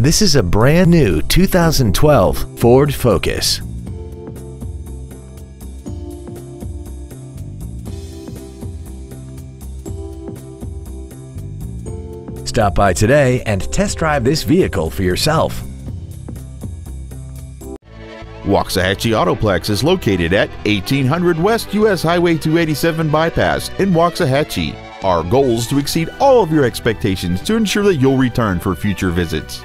This is a brand new 2012 Ford Focus. Stop by today and test drive this vehicle for yourself. Waxahachie Autoplex is located at 1800 West US Highway 287 Bypass in Waxahachie. Our goal is to exceed all of your expectations to ensure that you'll return for future visits.